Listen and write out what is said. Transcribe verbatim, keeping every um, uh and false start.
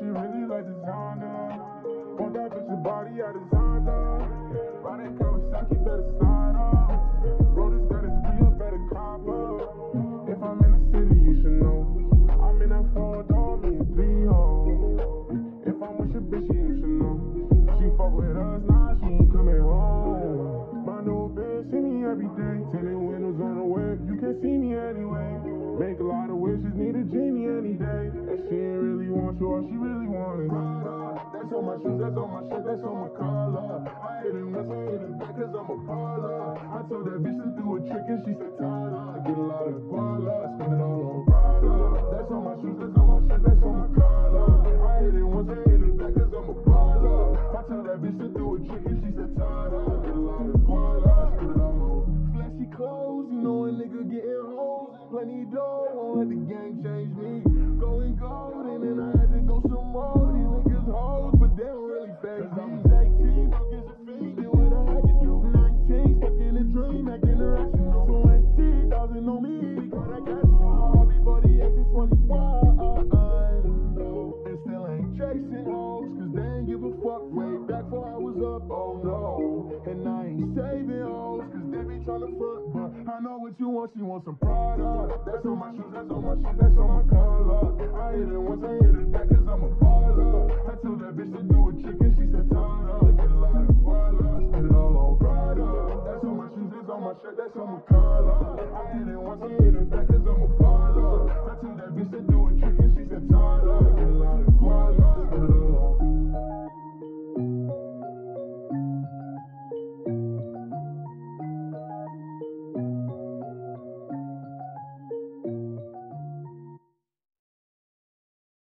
She really like designer. Want that bitch, your body out of Zonda. Ride that Kawasaki, better sign up. Bro, this gotta be a better cop up. If I'm in the city, you should know. I'm in that four door, me and three hoes. If I'm with your bitch, you should know. She fuck with us, nah, she ain't coming home. My new bitch, see me every day. Tinted windows on the web, you can't see me anyway. Make a lot of wishes, need a genie any day. And she ain't really sure, she really wanted Prada. That's on my shoes, that's on my shit, that's on my collar. I hit him, that's why I hit him back, cause I'm a parlor. I told that bitch to do a trick and she said Prada. I get a lot of guala, spend it all on Prada. That's on my shoes, that's on my shit, that's on my collar. I hit him once, I hit him back, cause I'm a parlor. I told that bitch to do a trick and she said Prada. I get a lot of guala, spend it all on flashy clothes, you know a nigga getting hoes. Plenty dough, won't let the gang change me. Going gold and then I you want, she wants some Prada. That's on my shoes, that's on my shit, that's on my collar. I hit it once, I hit it back.